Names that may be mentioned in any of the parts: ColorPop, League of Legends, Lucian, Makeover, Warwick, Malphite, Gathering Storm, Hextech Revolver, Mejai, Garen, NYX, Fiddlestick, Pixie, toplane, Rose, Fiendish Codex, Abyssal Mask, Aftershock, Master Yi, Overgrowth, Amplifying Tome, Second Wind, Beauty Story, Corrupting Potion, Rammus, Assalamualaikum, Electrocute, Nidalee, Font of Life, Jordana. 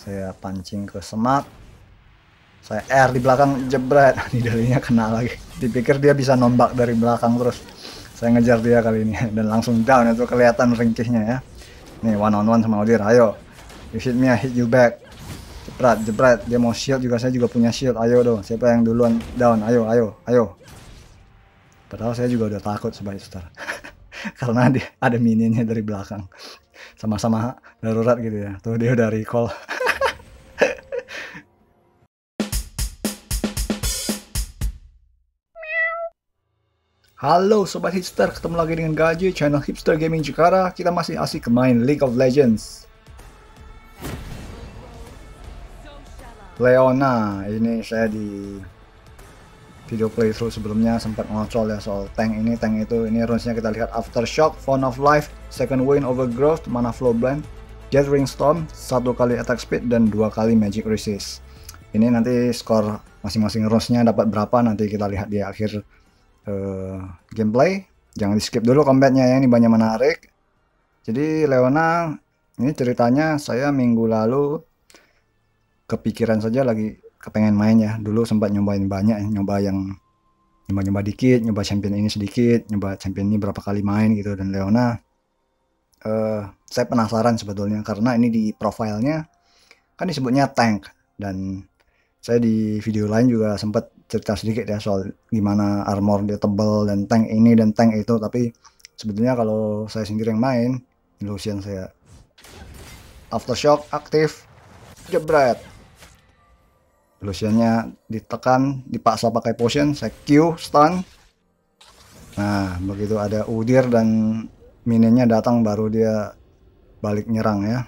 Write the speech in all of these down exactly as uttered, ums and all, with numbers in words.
Saya pancing ke semak. Saya R di belakang, jebret. Nidaleenya kena lagi. Dipikir dia bisa nombak dari belakang terus. Saya ngejar dia kali ini dan langsung down. Itu kelihatan ringkihnya ya. Nih one on one sama Udyr. Ayo. You hit me, I hit you back. Jebret, jebret. Dia mau shield juga, saya juga punya shield. Ayo dong. Siapa yang duluan down? Ayo, ayo, ayo. Padahal saya juga udah takut sebagai star. Karena dia ada mininya dari belakang. Sama-sama darurat gitu ya. Tuh dia udah recall. Halo Sobat Hipster, ketemu lagi dengan Gaji, channel Hipster Gaming Jakarta. Kita masih asik main League of Legends. Leona, ini saya di video playthrough sebelumnya sempat ngocol ya soal tank ini, tank itu. Ini runesnya kita lihat: Aftershock, Font of Life, Second Wind, Overgrowth, Manaflow Band, Gathering Storm, satu kali attack speed dan dua kali magic resist. Ini nanti skor masing-masing runesnya dapat berapa nanti kita lihat di akhir uh, gameplay. Jangan di skip dulu combatnya ya, ini banyak menarik. Jadi Leona ini ceritanya saya minggu lalu kepikiran saja lagi. Kepengen main ya, dulu sempat nyobain banyak, nyoba yang nyoba-nyoba dikit, nyoba champion ini sedikit, nyoba champion ini berapa kali main gitu. Dan Leona uh, saya penasaran sebetulnya karena ini di profilnya kan disebutnya tank, dan saya di video lain juga sempat cerita sedikit ya soal gimana armor dia tebal dan tank ini dan tank itu. Tapi sebetulnya kalau saya sendiri yang main, Lucian saya Aftershock aktif, jebret. Luciannya ditekan, dipaksa pakai potion, saya Q, stun. Nah, begitu ada Udyr dan mininya datang baru dia balik nyerang ya.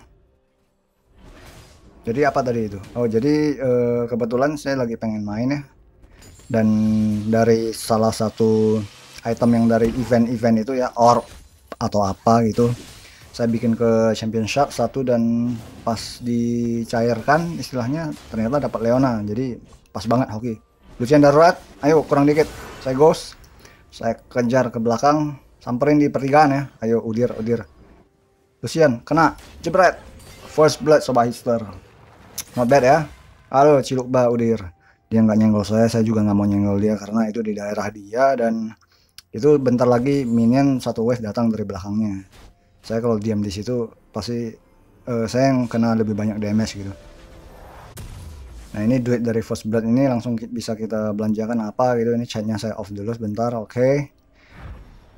Jadi apa tadi itu? Oh, jadi eh, kebetulan saya lagi pengen main ya. Dan dari salah satu item yang dari event-event itu ya, orb atau apa gitu, saya bikin ke champion shark satu dan pas dicairkan istilahnya ternyata dapat Leona. Jadi pas banget hoki. Lucian darurat, ayo kurang dikit. Saya ghost. Saya kejar ke belakang, samperin di pertigaan ya. Ayo Udyr, Udyr. Lucian kena, jebret. First blood Sobat Hipster. Not bad ya. Halo ciluk ba Udyr. Dia nggak nyenggol saya, saya juga nggak mau nyenggol dia karena itu di daerah dia dan itu bentar lagi minion satu wave datang dari belakangnya. Saya kalau diam di situ pasti uh, saya yang kena lebih banyak damage gitu. Nah ini duit dari first blood ini langsung bisa kita belanjakan apa gitu. Ini chatnya saya off dulu sebentar, oke. Okay.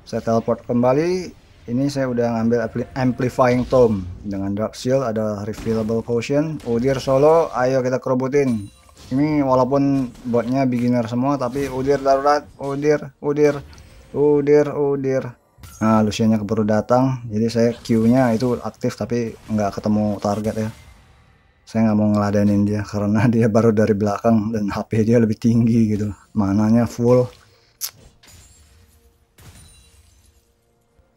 Saya teleport kembali. Ini saya udah ngambil Amplifying Tome dengan Dark Shield, ada refillable potion. Udyr solo, ayo kita kerobotin. Ini walaupun botnya beginner semua tapi Udyr darurat, Udyr, Udyr, Udyr, Udyr. Nah, Luciannya keburu datang, jadi saya Q-nya itu aktif tapi nggak ketemu target ya. Saya nggak mau ngeladenin dia karena dia baru dari belakang dan H P dia lebih tinggi gitu. Mananya full.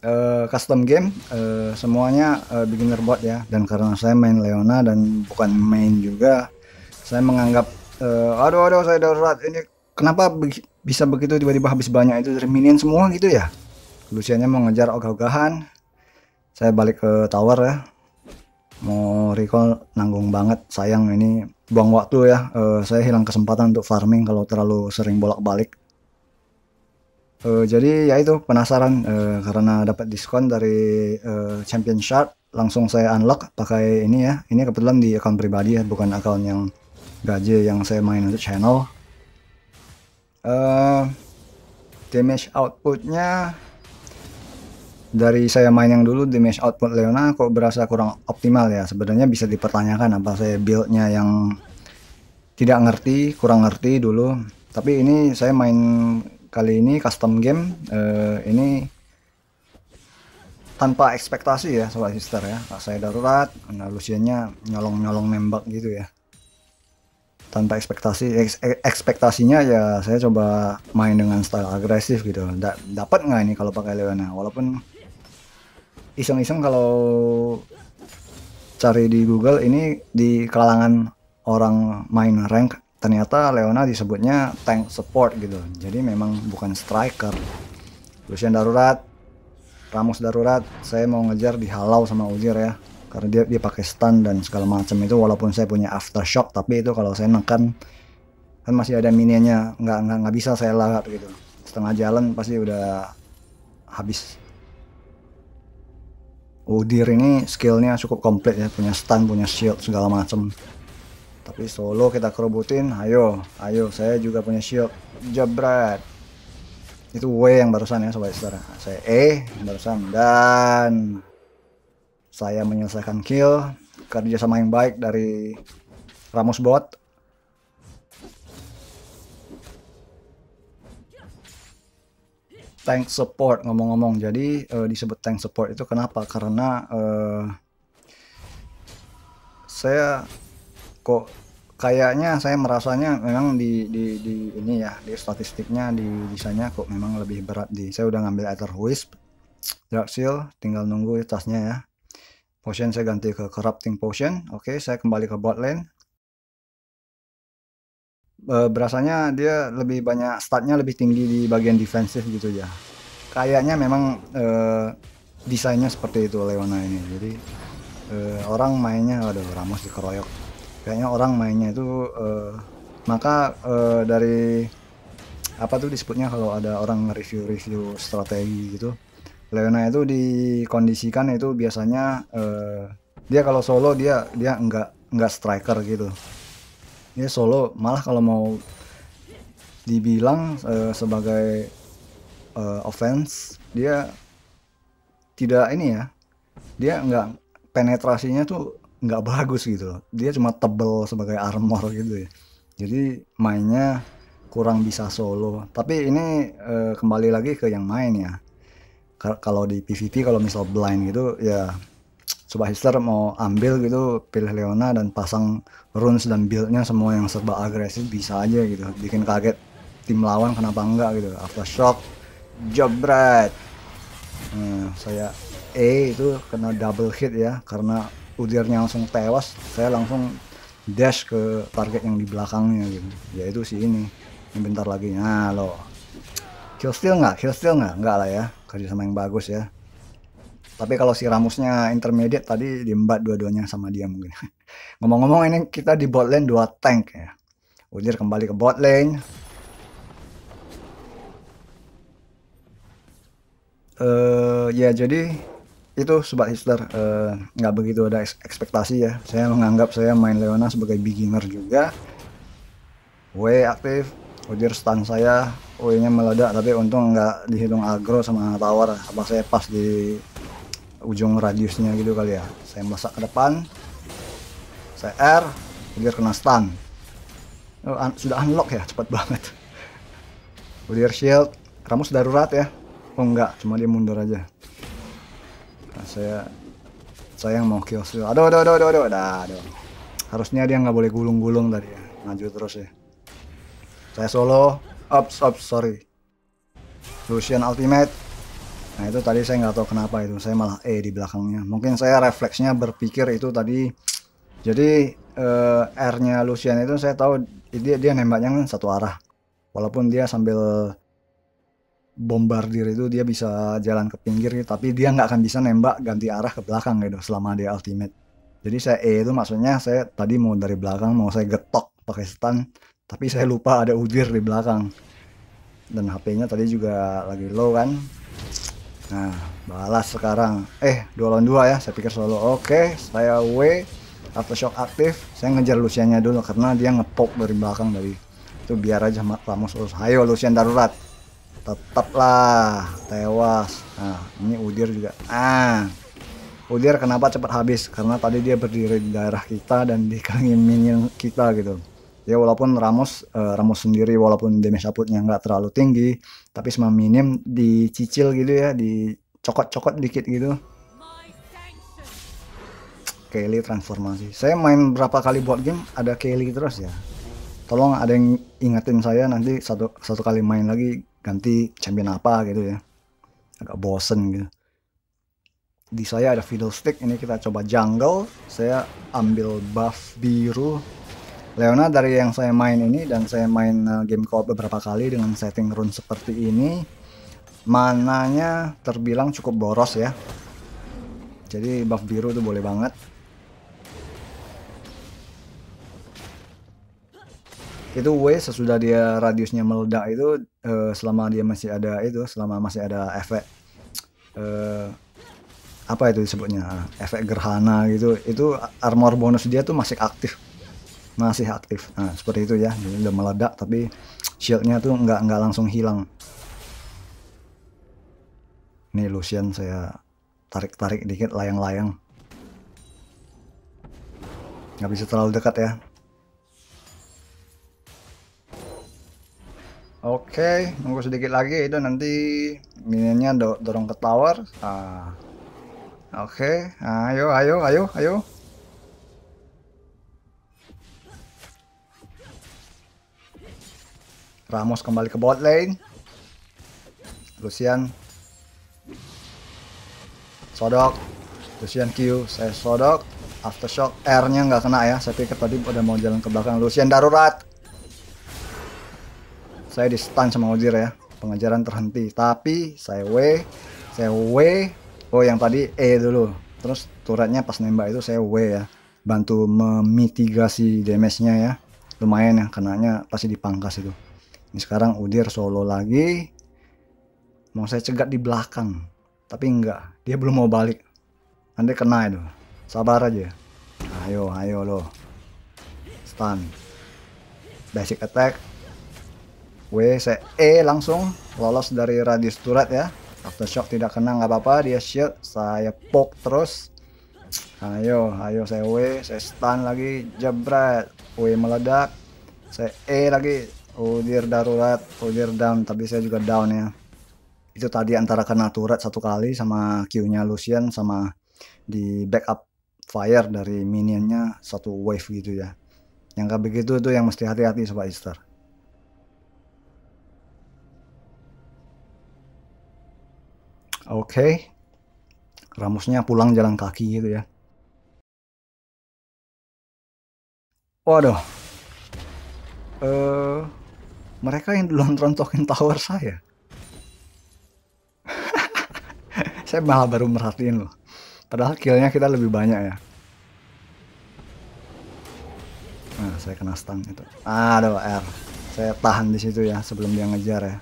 Uh, custom game, uh, semuanya uh, beginner bot ya. Dan karena saya main Leona dan bukan main juga, saya menganggap, uh, aduh aduh saya darurat ini kenapa be bisa begitu tiba-tiba habis banyak itu dari minion semua gitu ya. Luciannya mau ngejar ogah-ogahan. Saya balik ke tower ya. Mau recall nanggung banget. Sayang ini buang waktu ya. uh, Saya hilang kesempatan untuk farming kalau terlalu sering bolak-balik. uh, Jadi ya itu penasaran, uh, karena dapat diskon dari uh, Champion Shard. Langsung saya unlock pakai ini ya. Ini kebetulan di akun pribadi ya, bukan akun yang gaji yang saya main untuk channel. uh, Damage outputnya dari saya main yang dulu, damage output Leona kok berasa kurang optimal ya. Sebenarnya bisa dipertanyakan apa saya build-nya yang tidak ngerti, kurang ngerti dulu. Tapi ini saya main kali ini custom game, eh, ini tanpa ekspektasi ya Sobat Hipster ya. Saya darurat, nah Luciannya nyolong-nyolong nembak gitu ya. Tanpa ekspektasi, eks, ekspektasinya ya saya coba main dengan style agresif gitu. Da, dapat nggak ini kalau pakai Leona? Walaupun iseng-iseng kalau cari di Google ini di kalangan orang main rank, ternyata Leona disebutnya tank support gitu. Jadi memang bukan striker. Lucian darurat, Rammus darurat, saya mau ngejar dihalau sama Udyr ya. karena dia dia pakai stun dan segala macam itu. Walaupun saya punya Aftershock, tapi itu kalau saya neken kan masih ada minionnya, nggak nggak nggak bisa saya larat gitu, setengah jalan pasti udah habis. Udyr ini skillnya cukup komplit ya, punya stun, punya shield segala macem. Tapi solo kita kerobotin, ayo, ayo, saya juga punya shield, jebret. Itu W yang barusan ya sobat saudara, saya E yang barusan, dan saya menyelesaikan kill, kerja sama yang baik dari Rammus bot. Tank support, ngomong-ngomong, jadi uh, disebut tank support itu kenapa? Karena uh, saya kok kayaknya saya merasanya memang di, di, di ini ya, di statistiknya, di desainnya kok memang lebih berat. Di saya udah ngambil Aether Wisp, Dark Seal, tinggal nunggu tasnya ya. Potion saya ganti ke Corrupting Potion. Oke, saya kembali ke bot lane. Berasanya dia lebih banyak, statnya lebih tinggi di bagian defensif gitu ya. Kayaknya memang uh, desainnya seperti itu Leona ini. Jadi uh, orang mainnya, aduh Rammus dikeroyok. Kayaknya orang mainnya itu uh, maka uh, dari apa tuh disebutnya kalau ada orang review-review strategi gitu. Leona itu dikondisikan itu biasanya uh, dia kalau solo dia dia enggak enggak striker gitu. Dia solo malah kalau mau dibilang uh, sebagai uh, offense dia tidak ini ya, dia nggak, penetrasinya tuh nggak bagus gitu loh, dia cuma tebel sebagai armor gitu ya, jadi mainnya kurang bisa solo. Tapi ini uh, kembali lagi ke yang main ya, kalau di PvP kalau misal blind gitu ya, Sobat Hipster mau ambil gitu, pilih Leona dan pasang runes dan build-nya semua yang serba agresif bisa aja gitu. Bikin kaget tim lawan, kenapa enggak gitu. Aftershock, jebret. Nah, saya E itu kena double hit ya, karena Udyrnya langsung tewas, saya langsung dash ke target yang di belakangnya gitu. Yaitu si ini, yang bentar lagi. Nah lo, kill steal nggak? Kill steal nggak? Nggak lah ya, kerja sama yang bagus ya. Tapi kalau si Rammusnya intermediate tadi diembat dua-duanya sama dia mungkin. Ngomong-ngomong ini kita di bot lane dua tank ya. Udyr kembali ke bot lane. Uh, ya jadi itu sobat Hipster, nggak uh, begitu ada ekspektasi ya. Saya menganggap saya main Leona sebagai beginner juga. W aktif, Udyr stun saya, W-nya meledak tapi untung nggak dihitung aggro sama tower. Apa saya pas di ujung radiusnya gitu kali ya, saya melesak ke depan, saya R, Udyr kena stun. Oh, un sudah unlock ya, cepat banget. Udyr shield, Rammus darurat ya, oh enggak, cuma dia mundur aja. Nah, saya saya yang mau kill shield, aduh aduh aduh aduh aduh, nah, aduh. Harusnya dia nggak boleh gulung-gulung tadi ya, maju terus ya. Saya solo, ups ups sorry, Lucian ultimate. Nah itu tadi saya nggak tahu kenapa itu saya malah E di belakangnya, mungkin saya refleksnya berpikir itu tadi. Jadi eh, R-nya Lucian itu saya tahu dia dia nembaknya kan satu arah, walaupun dia sambil bombardir itu dia bisa jalan ke pinggir gitu, tapi dia nggak akan bisa nembak ganti arah ke belakang gitu selama dia ultimate. Jadi saya E itu maksudnya saya tadi mau dari belakang mau saya getok pakai stun, tapi saya lupa ada Udyr di belakang dan H P-nya tadi juga lagi low kan. Nah, balas sekarang. Eh, dua lawan dua ya. Saya pikir solo. Oke, saya W, Aftershock aktif. Saya ngejar Luciannya dulu karena dia ngepop dari belakang dari itu, biar aja Rammus urus. Hayo Lucian darurat. Tetaplah tewas. Nah, ini Udyr juga. Ah. Udyr kenapa cepat habis? Karena tadi dia berdiri di daerah kita dan dikelilingi minion kita gitu. Ya walaupun Rammus uh, Rammus sendiri walaupun damage outputnya nggak terlalu tinggi, tapi sama minim dicicil gitu ya, dicokot-cokot dikit gitu. Kayle transformasi. Saya main berapa kali board game ada Kayle terus ya. Tolong ada yang ingetin saya nanti satu satu kali main lagi ganti champion apa gitu ya. Agak bosen gitu. Di saya ada Fiddlestick, ini kita coba jungle. Saya ambil buff biru. Leona dari yang saya main ini dan saya main uh, game co-op beberapa kali dengan setting rune seperti ini, mananya terbilang cukup boros ya. Jadi buff biru tuh boleh banget. Itu W sesudah dia radiusnya meledak itu, uh, selama dia masih ada itu, selama masih ada efek uh, apa itu disebutnya, efek gerhana gitu, itu armor bonus dia tuh masih aktif, masih aktif. Nah, seperti itu ya. Jadi udah meledak tapi shieldnya tuh nggak nggak langsung hilang. Nih Lucian saya tarik-tarik dikit, layang-layang. Nggak bisa terlalu dekat ya. Oke, nunggu sedikit lagi itu nanti minionnya do dorong ke tower. Ah. Oke, ayo ayo ayo ayo. Rammus kembali ke bot lane. Lucian sodok, Lucian Q, saya sodok. Aftershock R-nya nggak kena ya. Saya pikir tadi udah mau jalan ke belakang. Lucian darurat. Saya di stun sama Udyr ya, pengejaran terhenti, tapi saya W, saya W, oh yang tadi E dulu, terus turretnya pas nembak itu saya W ya, bantu memitigasi damage-nya ya, lumayan ya, kenanya pasti dipangkas itu. Ini sekarang Udyr solo lagi, mau saya cegat di belakang, tapi enggak, dia belum mau balik, nanti kena itu, sabar aja, ayo ayo lo, stun, basic attack. W, saya E langsung lolos dari radius turret ya. Aftershock tidak kena, nggak apa-apa, dia shield. Saya poke terus. Ayo, ayo saya W, saya stun lagi, jebret. W meledak. Saya E lagi. Udyr darurat, Udyr down, tapi saya juga down ya. Itu tadi antara kena turret satu kali sama Q-nya Lucian sama di backup fire dari minionnya satu wave gitu ya. Yang kayak begitu itu yang mesti hati-hati sobat Easter. Oke, okay. Rammusnya pulang jalan kaki gitu ya. Waduh, uh, mereka yang duluan rontokin tower saya. Saya malah baru merhatiin loh. Padahal killnya kita lebih banyak ya. Nah, saya kena stun itu. Aduh, R. Saya tahan di situ ya sebelum dia ngejar ya.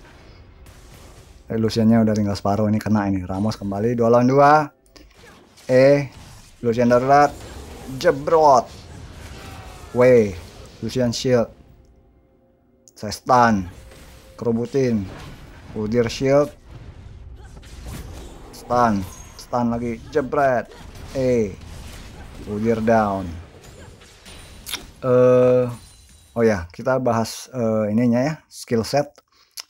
Luciannya udah tinggal separuh, ini kena ini. Rammus kembali dua lawan dua. Eh, Lucian darurat, jebrot. W, Lucian shield. Saya stun, kerubutin. Udyr shield, stun, stun lagi, jebret. Eh, Udyr down. Uh, oh ya, kita bahas uh, ininya ya, skill set.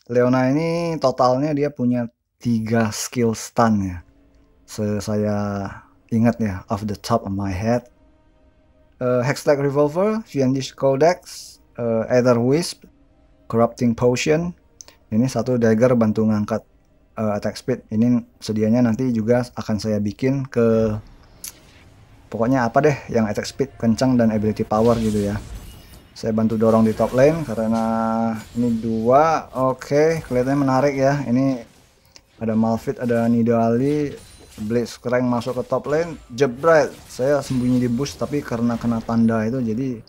Leona ini totalnya dia punya tiga skill stun ya. Se saya ingat ya, off the top of my head. Uh, Hextech Revolver, Fiendish Codex, uh, Aether Wisp, Corrupting Potion. Ini satu dagger bantu ngangkat uh, attack speed. Ini sedianya nanti juga akan saya bikin ke... Pokoknya apa deh yang attack speed kencang dan ability power gitu ya. Saya bantu dorong di top lane karena ini dua. Oke, okay, kelihatannya menarik ya. Ini ada Malphite, ada Nidalee, Blitzcrank masuk ke top lane, jebret. Saya sembunyi di bush tapi karena kena tanda itu jadi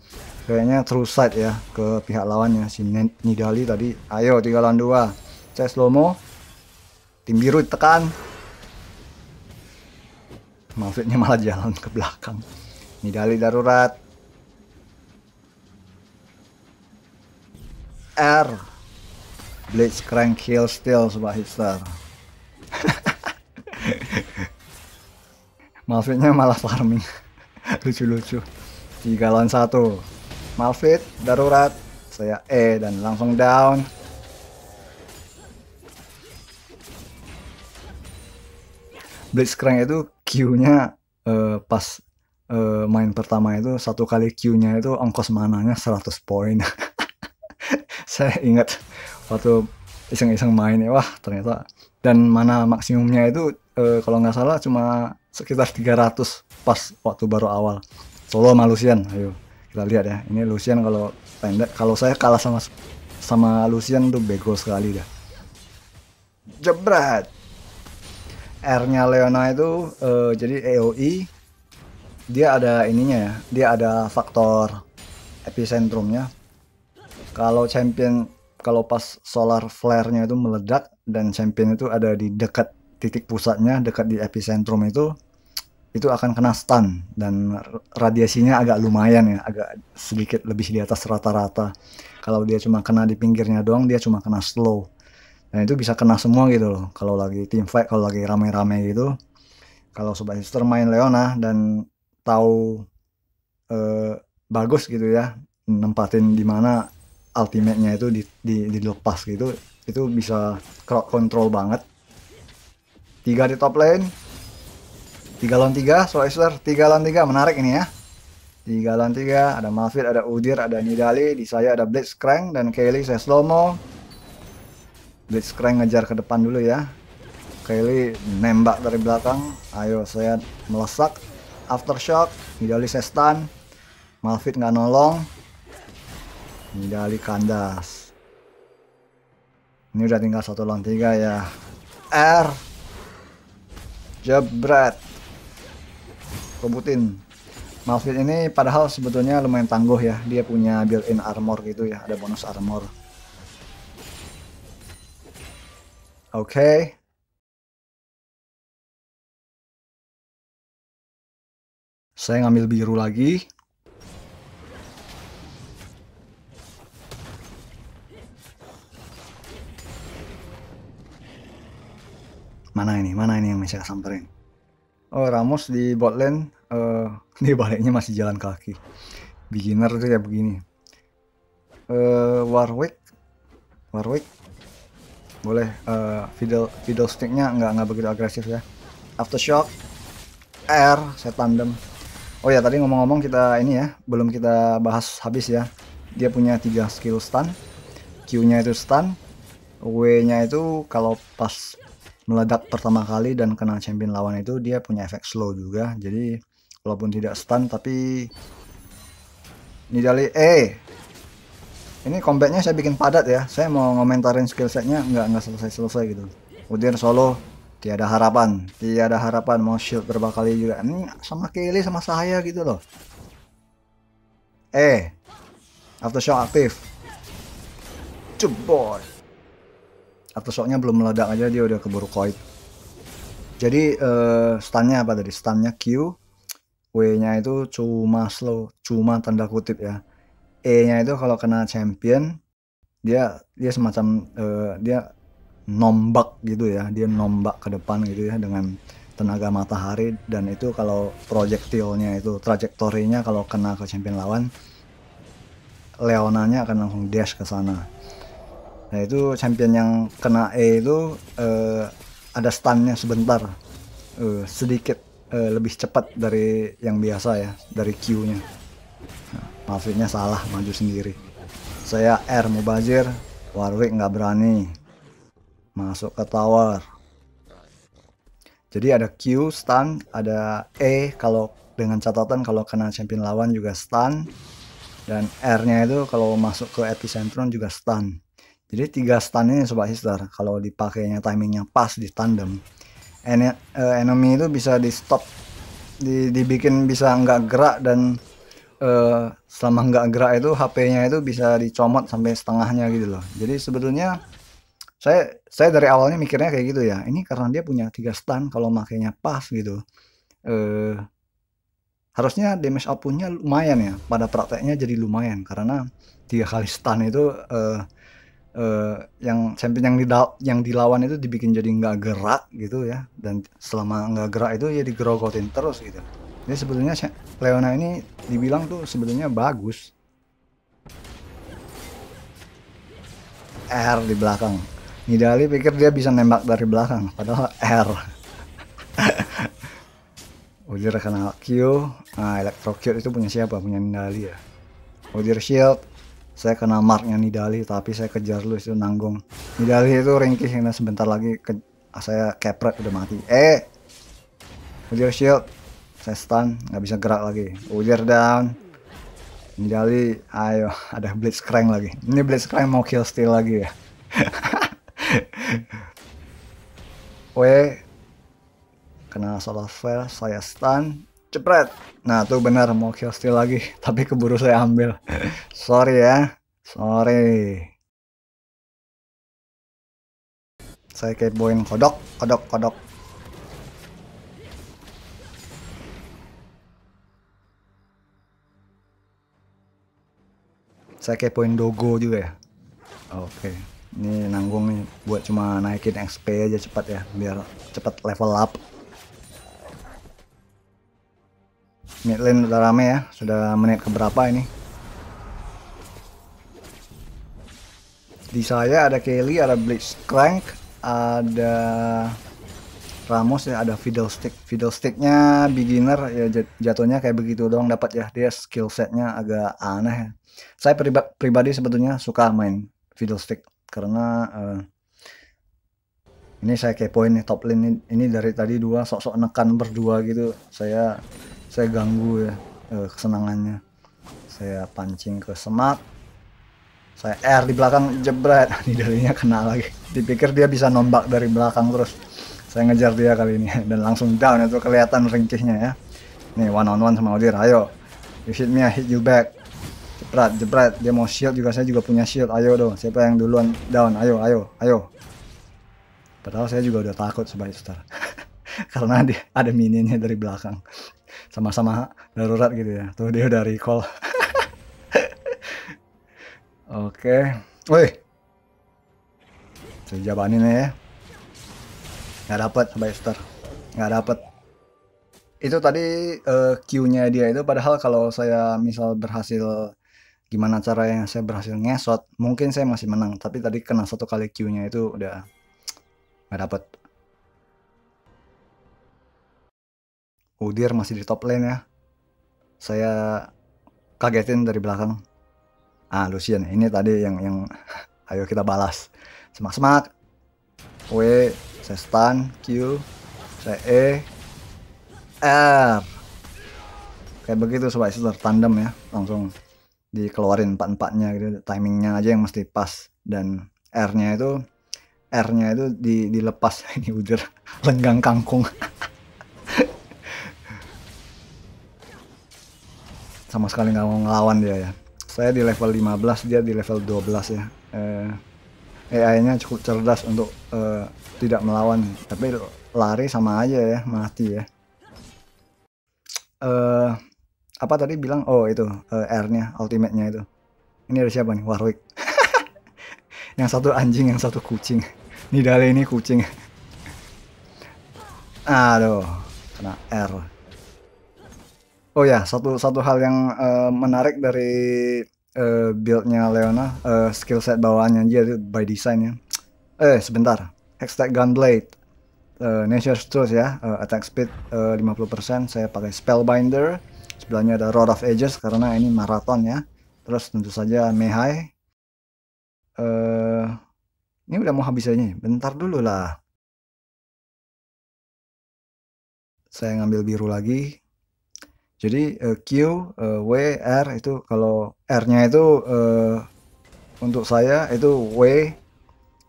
kayaknya true side ya ke pihak lawannya si Nidalee tadi. Ayo tiga lawan dua. Saya slow mo. Tim biru ditekan. Malphite-nya malah jalan ke belakang. Nidalee darurat. R, Blitzcrank kill still sobat hipster. Malphite-nya malah farming. Lucu-lucu. Tiga lawan satu. Malphite darurat. Saya E dan langsung down. Blitzcrank itu Q-nya uh, pas uh, main pertama itu satu kali Q-nya itu ongkos mananya seratus poin. Saya ingat waktu iseng-iseng main ya, wah ternyata, dan mana maksimumnya itu e, kalau nggak salah cuma sekitar tiga ratus pas waktu baru awal solo sama Lucian. Ayo kita lihat ya, ini Lucian kalau pendek, kalau saya kalah sama sama Lucian tuh bego sekali dah. Jebret, R-nya Leona itu uh, jadi A O E dia ada ininya ya, dia ada faktor epicentrumnya. Kalau champion, kalau pas solar flare-nya itu meledak dan champion itu ada di dekat titik pusatnya, dekat di epicentrum itu, itu akan kena stun dan radiasinya agak lumayan ya, agak sedikit lebih di atas rata-rata. Kalau dia cuma kena di pinggirnya doang, dia cuma kena slow. Dan itu bisa kena semua gitu loh, kalau lagi team fight, kalau lagi rame-rame gitu. Kalau Sobat Hipster main Leona dan tahu eh, bagus gitu ya, nempatin dimana ultimate-nya itu di, di, dilepas gitu, itu bisa crowd control banget. Tiga di top lane, tiga lawan tiga, Sobat Hipster, tiga lawan tiga, menarik ini ya. tiga lawan tiga, ada Malphite, ada Udyr, ada Nidalee, di saya ada Blitzcrank dan Kayle saya slow-mo. Blitzcrank ngejar ke depan dulu ya. Kayle nembak dari belakang. Ayo saya melesak. Aftershock, Nidalee saya stun. Malphite nggak nolong. Nidalee kandas. Ini udah tinggal satu lawan tiga ya. R. Jebret. Rebutin. Malphite ini padahal sebetulnya lumayan tangguh ya. Dia punya built-in armor gitu ya. Ada bonus armor. Oke. Okay. Saya ngambil biru lagi. Mana ini? Mana ini yang masih saya samperin? Oh, Rammus di bot lane. Uh, ini baliknya masih jalan kaki, beginner tuh ya begini. uh, Warwick Warwick boleh uh, fiddle Fiddlestick-nya nggak nggak begitu agresif ya. Aftershock R saya tandem. Oh ya, tadi ngomong-ngomong kita ini ya belum kita bahas habis ya, dia punya tiga skill stun. Q-nya itu stun, W-nya itu kalau pas meledak pertama kali dan kena champion lawan itu dia punya efek slow juga. Jadi walaupun tidak stun tapi Nidalee eh ini combatnya saya bikin padat ya, saya mau ngomentarin skill setnya nggak nggak selesai-selesai gitu. Udyr solo tiada harapan, tiada harapan, mau shield berapa kali juga, ini sama Kayle sama saya gitu loh. Eh aftershock aktif, jebol. Aftershocknya belum meledak aja dia udah keburu koid. Jadi eh, stunnya apa tadi? Stunnya Q, W-nya itu cuma slow, cuma tanda kutip ya. E-nya itu kalau kena champion dia dia semacam uh, dia nombak gitu ya, dia nombak ke depan gitu ya dengan tenaga matahari, dan itu kalau projektilnya itu trajektorinya kalau kena ke champion lawan, Leonanya akan langsung dash ke sana. Nah itu champion yang kena E itu uh, ada stunnya sebentar, uh, sedikit Uh, lebih cepat dari yang biasa ya, dari Q-nya. Nah, Malphite-nya salah maju sendiri. Saya R mubazir, Warwick nggak berani masuk ke tower. Jadi ada Q stun, ada E kalau dengan catatan kalau kena champion lawan juga stun, dan R-nya itu kalau masuk ke epicentrum juga stun. Jadi tiga stun ini Sobat Hipster kalau dipakainya timingnya pas di tandem, enemy itu bisa di stop, di, dibikin bisa nggak gerak, dan uh, selama nggak gerak itu H P-nya itu bisa dicomot sampai setengahnya gitu loh. Jadi sebetulnya saya saya dari awalnya mikirnya kayak gitu ya. Ini karena dia punya tiga stun kalau makainya pas gitu. Uh, harusnya damage outputnya lumayan ya. Pada prakteknya jadi lumayan karena tiga kali stun itu uh, Uh, yang champion yang, didal yang dilawan itu dibikin jadi nggak gerak gitu ya, dan selama nggak gerak itu ya digerogotin terus gitu. Jadi sebetulnya Leona ini dibilang tuh sebetulnya bagus. R di belakang, Nidalee pikir dia bisa nembak dari belakang padahal R. Udyr kena Q, nah Electrocute itu punya siapa? Punya Nidalee ya. Udyr shield, saya kena marknya Nidalee tapi saya kejar lu itu nanggung. Nidalee itu ringkih karena sebentar lagi ke, saya kepret udah mati. Eh Udyr shield, saya stun nggak bisa gerak lagi. Udyr down, Nidalee ayo, ada Blitzcrank lagi. Ini Blitzcrank mau kill steal lagi ya. W kena solar flare, saya stun, jepret. Nah tuh benar mau kill steal lagi, tapi keburu saya ambil. Sorry ya, sorry. Saya kepoin kodok, kodok, kodok. Saya kepoin dogo juga ya. Oke, ini nanggung nih buat cuma naikin X P aja cepat ya, biar cepat level up. Mid lane udah rame ya, sudah menit keberapa ini? Di saya ada Kayle, ada Blitzcrank, ada Rammus ya, ada Fiddlestick. Fiddlesticknya beginner ya, jatuhnya kayak begitu doang dapat ya, dia skill setnya agak aneh ya. Saya pribadi, pribadi sebetulnya suka main Fiddlestick karena uh, ini saya kepoin nih top lane ini, ini dari tadi dua sok-sok nekan berdua gitu, saya saya ganggu ya uh, kesenangannya. Saya pancing ke semak, saya R di belakang, jebret. Nidaleenya kena lagi. Dipikir dia bisa nombak dari belakang terus. Saya ngejar dia kali ini dan langsung down. Itu kelihatan ringkihnya ya. Nih one on one sama Udyr. Ayo, you hit me, I hit you back. Jebret, jebret. Dia mau shield juga, saya juga punya shield. Ayo dong, siapa yang duluan down? Ayo, ayo, ayo. Padahal saya juga udah takut sebagai star karena dia ada mininya dari belakang. Sama-sama darurat gitu ya. Tuh dia udah recall. Oke, woi, saya jabanin ya, nggak dapet Hipster, nggak dapet. Itu tadi uh, Q-nya dia itu, padahal kalau saya misal berhasil, gimana caranya saya berhasil ngesot, mungkin saya masih menang. Tapi tadi kena satu kali Q-nya itu udah nggak dapet. Udyr masih di top lane ya, saya kagetin dari belakang. Ah, Lucian ini tadi yang yang ayo kita balas. Semak-semak. W, saya stun, Q, saya E, R. Kayak begitu sobat sister, tandem ya. Langsung dikeluarin empat-empatnya gitu. Timingnya aja yang mesti pas, dan R-nya itu R-nya itu di, dilepas ini Udyr lenggang kangkung. Sama sekali nggak mau ngelawan dia ya. Saya di level lima belas, dia di level dua belas ya. eh, A I-nya cukup cerdas untuk eh, tidak melawan, tapi lari sama aja ya, mati ya. eh, Apa tadi bilang? Oh itu, eh, R-nya, ultimate-nya itu. Ini ada siapa nih? Warwick. Yang satu anjing, yang satu kucing. Nidalee ini kucing. Aduh, kena R. Oh ya, satu satu hal yang uh, menarik dari uh, build-nya Leona, uh, skill set bawaannya dia itu by design ya. Eh sebentar, Hextech Gunblade, uh, Nature's Tooth ya, uh, attack speed uh, lima puluh persen. Saya pakai Spellbinder. Sebelahnya ada Rod of Ages karena ini maraton ya. Terus tentu saja Mejai. Uh, ini udah mau habis aja, bentar dulu lah. Saya ngambil biru lagi. Jadi uh, Q, uh, W, R itu kalau R-nya itu uh, untuk saya itu W,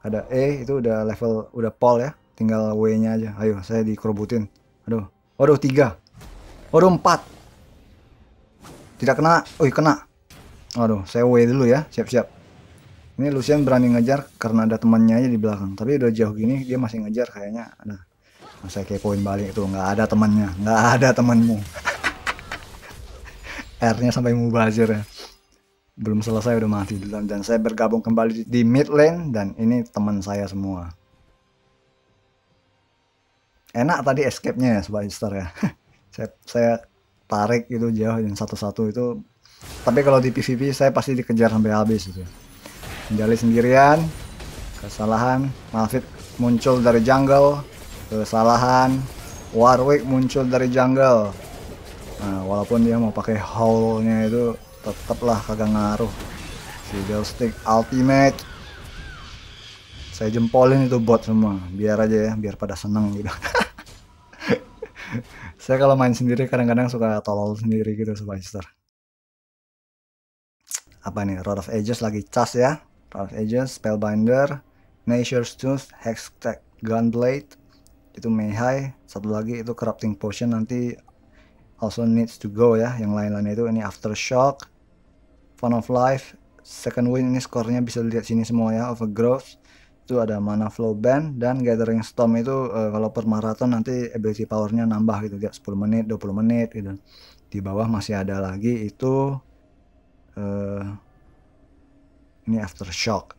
ada E itu udah level, udah pol ya, tinggal W-nya aja. Ayo saya dikerobutin. Aduh, waduh tiga, waduh empat, tidak kena, oh kena. Aduh, saya W dulu ya, siap-siap. Ini Lucian berani ngejar karena ada temannya aja di belakang. Tapi udah jauh gini dia masih ngejar kayaknya. Nah, saya kepoin balik itu nggak ada temannya, nggak ada temanmu. R-nya sampai mubazir ya. Belum selesai udah mati duluan. Dan saya bergabung kembali di mid lane. Dan ini teman saya semua. Enak tadi escape-nya ya sobat Hipster ya. saya, saya tarik gitu jauh yang satu-satu itu. Tapi kalau di P V P saya pasti dikejar sampai habis itu. Nidalee sendirian. Kesalahan Malphite muncul dari jungle. Kesalahan Warwick muncul dari jungle. Nah, walaupun dia mau pakai haulnya itu tetaplah kagak ngaruh. Fiddlestick ultimate. Saya jempolin itu bot semua, biar aja ya, biar pada seneng gitu. Saya kalau main sendiri kadang-kadang suka tolol sendiri gitu sobat sister. Apa nih? Rod of Ages lagi cas ya. Rod of Ages, Spellbinder, Nature's Tooth, Hextech Gunblade, itu Mejai, satu lagi itu Corrupting Potion, nanti also needs to go ya. Yang lain-lainnya itu ini Aftershock, Font of Life, Second Wind, ini skornya bisa dilihat sini semua ya. Overgrowth itu ada Manaflow Band, dan Gathering Storm itu uh, kalau per marathon nanti ability powernya nambah gitu tiap sepuluh menit, dua puluh menit gitu. Di bawah masih ada lagi itu uh, ini Aftershock.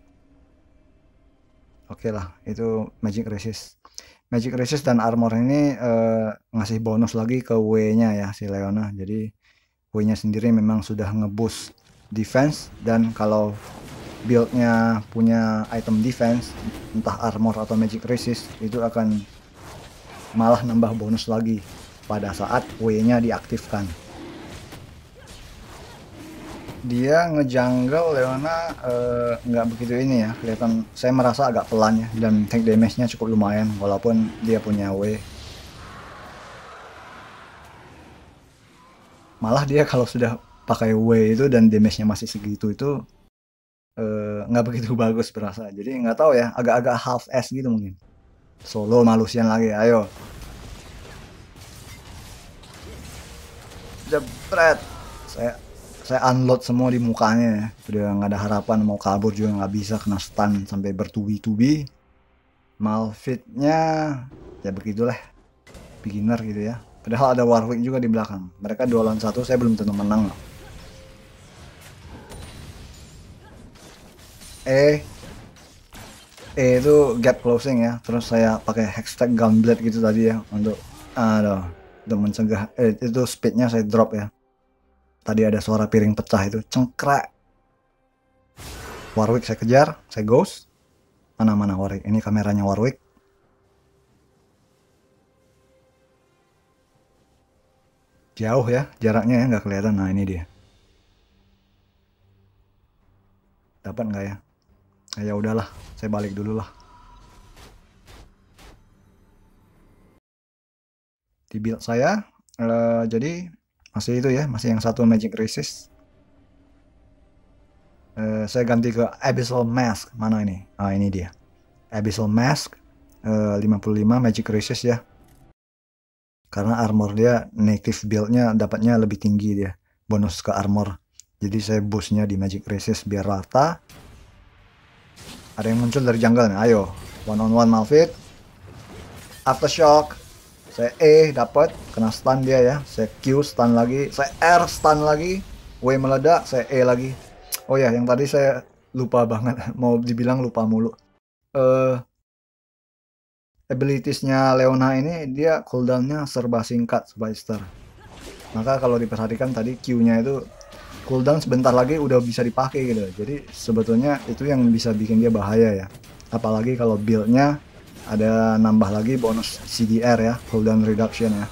Oke okay lah, itu magic resist. Magic resist dan armor ini uh, ngasih bonus lagi ke W-nya ya si Leona. Jadi W-nya sendiri memang sudah ngeboost defense, dan kalau build-nya punya item defense, entah armor atau magic resist, itu akan malah nambah bonus lagi pada saat W-nya diaktifkan. Dia ngejungle Leona nggak uh, begitu ini ya, kelihatan saya merasa agak pelan ya, dan tank damage nya cukup lumayan walaupun dia punya W. Malah dia kalau sudah pakai W itu dan damage nya masih segitu itu nggak uh, begitu bagus berasa, jadi nggak tahu ya, agak-agak half ass gitu mungkin. Solo Lucian lagi, ayo jebret. Saya Saya unload semua di mukanya ya, udah nggak ada harapan, mau kabur juga nggak bisa, kena stun sampai bertubi-tubi. Malphite-nya ya begitulah, beginner gitu ya. Padahal ada Warwick juga di belakang, mereka dua lawan satu, saya belum tentu menang. Eh, eh itu gap closing ya, terus saya pakai Hextech Gunblade gitu tadi ya untuk, aduh, untuk mencegah. Eh, itu speednya saya drop ya. Tadi ada suara piring pecah itu, cengkrak. Warwick saya kejar, saya ghost. Mana-mana Warwick, ini kameranya Warwick. Jauh ya, jaraknya ya nggak kelihatan, nah ini dia. Dapat nggak ya? Nah, ya udahlah, saya balik dulu lah. Di build saya, uh, jadi... masih itu ya, masih yang satu magic resist. Uh, saya ganti ke Abyssal Mask. Mana ini? Ah, ini dia. Abyssal Mask uh, lima puluh lima magic resist ya. Karena armor dia native build-nya dapatnya lebih tinggi dia, bonus ke armor. Jadi saya boost-nya di magic resist biar rata. Ada yang muncul dari jungle nih. Ayo, one on one Malphite. Aftershock. Saya E dapat, kena stun dia ya. Saya Q stun lagi, saya R stun lagi, W meledak, saya E lagi. Oh ya, yang tadi saya lupa banget, mau dibilang lupa mulu. Uh, Abilities-nya Leona ini dia cooldown-nya serba singkat, Spy Star. Maka kalau diperhatikan tadi Q-nya itu cooldown sebentar lagi udah bisa dipakai gitu. Jadi sebetulnya itu yang bisa bikin dia bahaya ya. Apalagi kalau build-nya ada nambah lagi bonus C D R ya, cooldown reduction ya.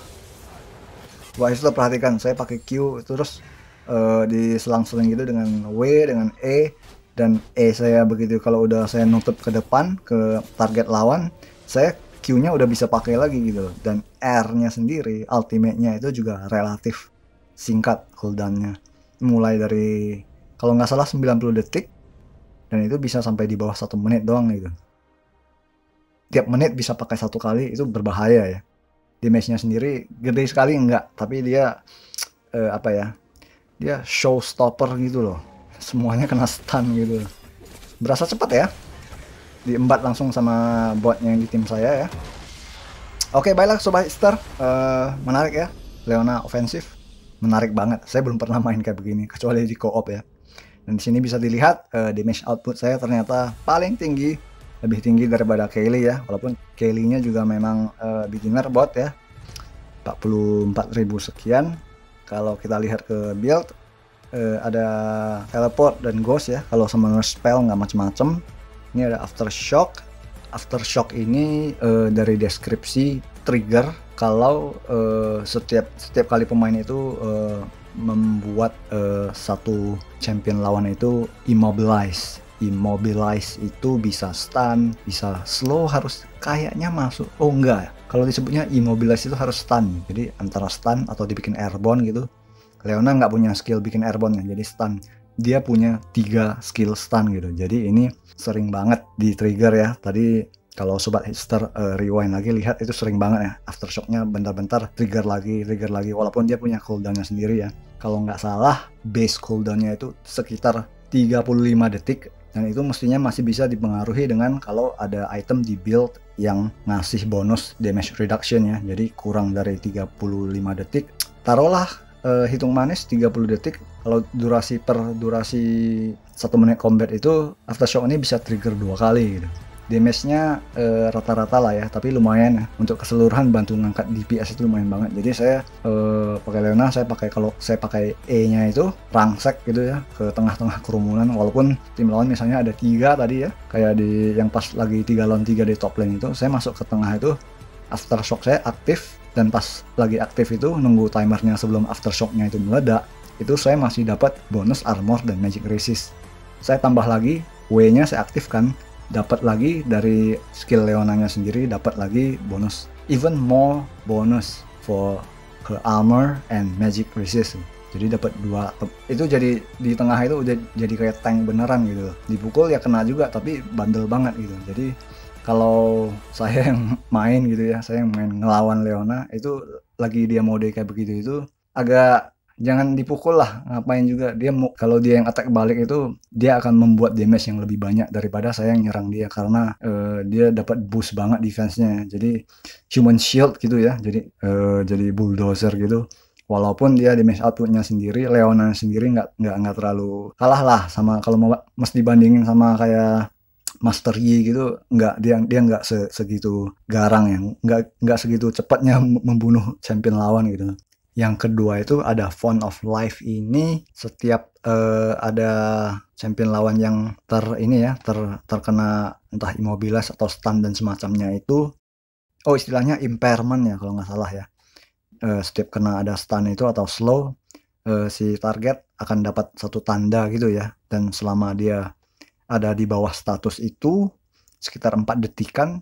Wah, itu perhatikan saya pakai Q terus uh, di selang-seling gitu dengan W, dengan E, dan E saya begitu kalau udah saya nutup ke depan ke target lawan, saya Q-nya udah bisa pakai lagi gitu. Dan R-nya sendiri ultimate-nya itu juga relatif singkat cooldown-nya. Mulai dari kalau nggak salah sembilan puluh detik, dan itu bisa sampai di bawah satu menit doang gitu. Tiap menit bisa pakai satu kali, itu berbahaya ya. Damage-nya sendiri gede sekali enggak, tapi dia eh, apa ya, dia showstopper gitu loh, semuanya kena stun gitu. Berasa cepat ya, diembat langsung sama botnya yang di tim saya ya. Oke, baiklah Sobat Hipster, uh, menarik ya, Leona ofensif, menarik banget. Saya belum pernah main kayak begini kecuali di co-op ya. Dan di sini bisa dilihat uh, damage output saya ternyata paling tinggi, lebih tinggi daripada Kayle ya, walaupun Kayle-nya juga memang uh, beginner bot ya, empat puluh empat ribu sekian. Kalau kita lihat ke build, uh, ada teleport dan ghost ya, kalau summoner spell nggak macem-macem. Ini ada Aftershock. Aftershock ini uh, dari deskripsi trigger kalau uh, setiap setiap kali pemain itu uh, membuat uh, satu champion lawan itu immobilize. Immobilize itu bisa stun, bisa slow, harus kayaknya masuk. Oh enggak, kalau disebutnya immobilize itu harus stun. Jadi antara stun atau dibikin airborne gitu. Leona nggak punya skill bikin airborne ya, jadi stun. Dia punya tiga skill stun gitu. Jadi ini sering banget di trigger ya. Tadi Kalau sobat hipster uh, rewind lagi, lihat itu sering banget ya. Aftershocknya bentar-bentar trigger lagi, trigger lagi. Walaupun dia punya cooldownnya sendiri ya. Kalau nggak salah, base cooldownnya itu sekitar tiga puluh lima detik. Dan itu mestinya masih bisa dipengaruhi dengan kalau ada item di build yang ngasih bonus damage reduction ya. Jadi kurang dari tiga puluh lima detik. Taruhlah uh, hitung manis tiga puluh detik. Kalau durasi per durasi satu menit combat itu, Aftershock ini bisa trigger dua kali gitu. Damage-nya e, rata-rata lah ya, tapi lumayan ya. Untuk keseluruhan bantu ngangkat D P S itu lumayan banget. Jadi saya e, pakai Leona, saya pakai kalau saya pakai E-nya itu rangsek gitu ya ke tengah-tengah kerumunan. Walaupun tim lawan misalnya ada tiga tadi ya, kayak di yang pas lagi tiga lawan tiga di top lane itu, saya masuk ke tengah itu, Aftershock saya aktif, dan pas lagi aktif itu nunggu timernya sebelum Aftershock-nya itu meledak, itu saya masih dapat bonus armor dan magic resist. Saya tambah lagi W-nya saya aktifkan, dapat lagi dari skill Leonanya sendiri, dapat lagi bonus, even more bonus for her armor and magic resist. Jadi dapat dua, itu jadi di tengah itu udah jadi kayak tank beneran gitu. Dipukul ya kena juga, tapi bandel banget gitu. Jadi kalau saya yang main gitu ya, saya yang main ngelawan Leona itu lagi dia mode kayak begitu itu agak jangan dipukul lah, ngapain juga. Dia kalau dia yang attack balik itu, dia akan membuat damage yang lebih banyak daripada saya yang nyerang dia. Karena uh, dia dapat boost banget defense-nya. Jadi human shield gitu ya. Jadi uh, jadi bulldozer gitu. Walaupun dia damage output-nya sendiri, Leona sendiri nggak nggak nggak terlalu kalah lah sama kalau mau mesti bandingin sama kayak Master Yi gitu. Nggak, dia dia nggak se, segitu garang ya. Nggak nggak segitu cepatnya membunuh champion lawan gitu. Yang kedua itu ada Font of Life. Ini setiap uh, ada champion lawan yang ter ini ya ter, terkena entah immobilize atau stun dan semacamnya itu, oh istilahnya impairment ya kalau nggak salah ya. Uh, setiap kena ada stun itu atau slow, uh, si target akan dapat satu tanda gitu ya. Dan selama dia ada di bawah status itu sekitar empat detikan,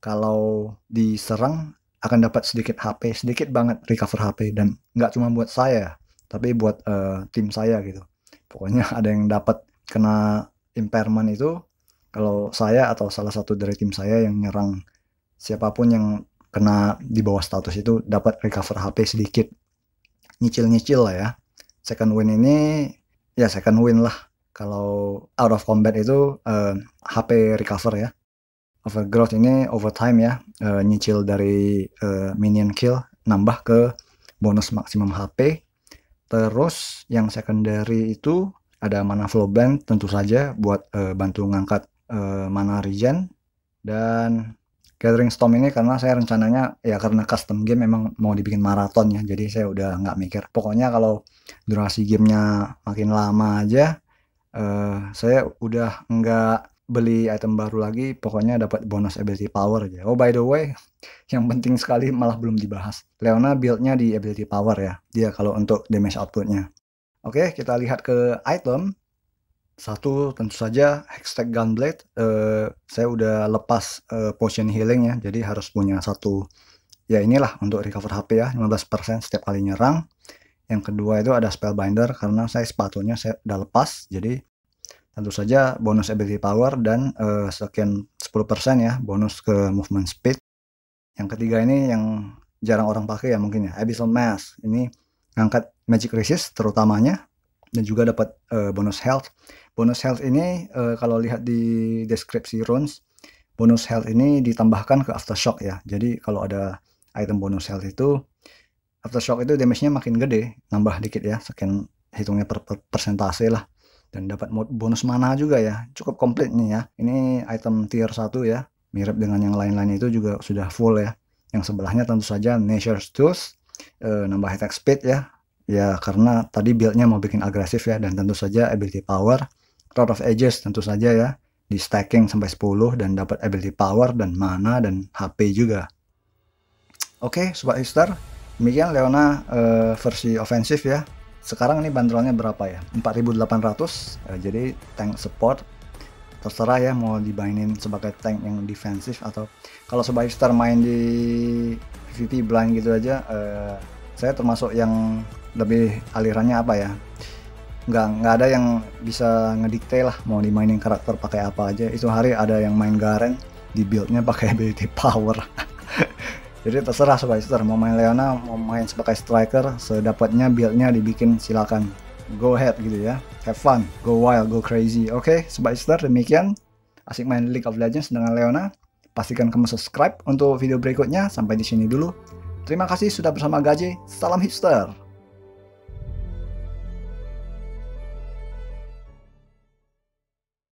kalau diserang akan dapat sedikit H P, sedikit banget recover H P. Dan nggak cuma buat saya, tapi buat uh, tim saya gitu. Pokoknya ada yang dapat kena impairment itu, kalau saya atau salah satu dari tim saya yang nyerang siapapun yang kena di bawah status itu dapat recover H P sedikit. Nyicil-nyicil lah ya. Second Wind ini, ya Second Wind lah. Kalau out of combat itu uh, H P recover ya. Overgrowth ini overtime ya, uh, nyicil dari uh, minion kill, nambah ke bonus maksimum H P. Terus yang secondary itu ada Manaflow Band tentu saja buat uh, bantu ngangkat uh, mana regen. Dan Gathering Storm ini karena saya rencananya ya karena custom game memang mau dibikin maraton ya. Jadi saya udah nggak mikir. Pokoknya kalau durasi gamenya makin lama aja, uh, saya udah nggak beli item baru lagi, pokoknya dapat bonus ability power aja. Oh by the way, yang penting sekali malah belum dibahas, Leona build-nya di ability power ya, dia kalau untuk damage output-nya. Oke, kita lihat ke item. Satu tentu saja Hextech Gunblade. Uh, saya udah lepas uh, potion healing ya, jadi harus punya satu. Ya inilah untuk recover H P ya, lima belas persen setiap kali nyerang. Yang kedua itu ada Spellbinder karena saya sepatunya saya udah lepas, jadi tentu saja bonus ability power dan uh, sekian sepuluh persen ya bonus ke movement speed. Yang ketiga ini yang jarang orang pakai ya mungkin ya, Abyssal Mask. Ini ngangkat magic resist terutamanya dan juga dapat uh, bonus health. Bonus health ini uh, kalau lihat di deskripsi runes, bonus health ini ditambahkan ke Aftershock ya. Jadi kalau ada item bonus health itu, Aftershock itu damage-nya makin gede, nambah dikit ya, sekian hitungnya per, per persentase lah. Dan dapat bonus mana juga ya. Cukup komplit nih ya. Ini item tier satu ya. Mirip dengan yang lain-lain itu juga sudah full ya. Yang sebelahnya tentu saja Nature's Tooth. E, nambah attack speed ya. Ya karena tadi build-nya mau bikin agresif ya. Dan tentu saja ability power. Rod of Ages tentu saja ya. Di stacking sampai sepuluh. Dan dapat ability power dan mana dan H P juga. Oke sobat hipster. Demikian Leona e, versi ofensif ya. Sekarang ini bandrolnya berapa ya? empat ribu delapan ratus. Jadi tank support, terserah ya mau dimainin sebagai tank yang defensif atau kalau sobat hipster main di PvP blind gitu aja. Eh, saya termasuk yang lebih alirannya apa ya? Nggak nggak ada yang bisa ngedikte lah mau dimainin karakter pakai apa aja. Itu hari ada yang main Garen, di build-nya pakai ability power. Jadi terserah sobat Hipster, mau main Leona, mau main sebagai striker, sedapatnya build-nya dibikin silakan. Go ahead gitu ya, have fun, go wild, go crazy. Oke, okay, sobat Hipster, demikian asik main League of Legends dengan Leona. Pastikan kamu subscribe untuk video berikutnya. Sampai di sini dulu. Terima kasih sudah bersama Gaje. Salam Hipster.